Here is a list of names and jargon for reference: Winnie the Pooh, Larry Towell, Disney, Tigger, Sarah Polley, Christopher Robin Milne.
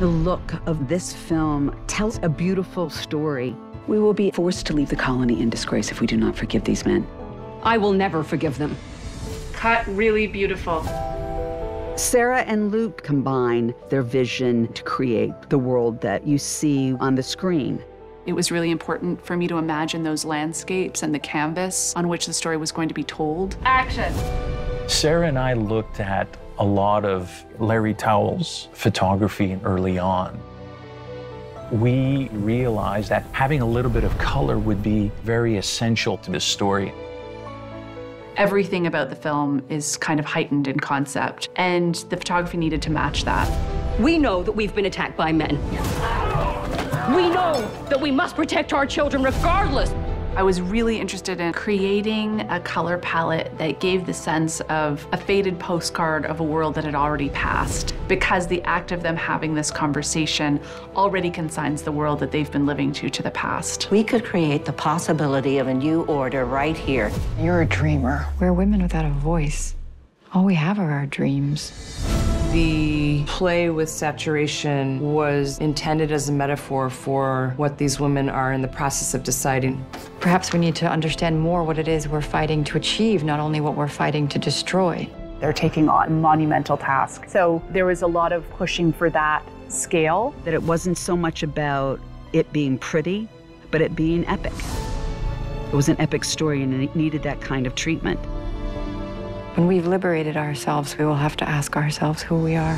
The look of this film tells a beautiful story. We will be forced to leave the colony in disgrace if we do not forgive these men. I will never forgive them. Cut really beautiful. Sarah and Luke combine their vision to create the world that you see on the screen. It was really important for me to imagine those landscapes and the canvas on which the story was going to be told. Action. Sarah and I looked at a lot of Larry Towell's photography early on. We realized that having a little bit of color would be very essential to this story. Everything about the film is kind of heightened in concept, and the photography needed to match that. We know that we've been attacked by men. We know that we must protect our children regardless. I was really interested in creating a color palette that gave the sense of a faded postcard of a world that had already passed, because the act of them having this conversation already consigns the world that they've been living to the past. We could create the possibility of a new order right here. You're a dreamer. We're women without a voice. All we have are our dreams. The play with saturation was intended as a metaphor for what these women are in the process of deciding. Perhaps we need to understand more what it is we're fighting to achieve, not only what we're fighting to destroy. They're taking on a monumental task. So there was a lot of pushing for that scale. That it wasn't so much about it being pretty, but it being epic. It was an epic story, and it needed that kind of treatment. When we've liberated ourselves, we will have to ask ourselves who we are.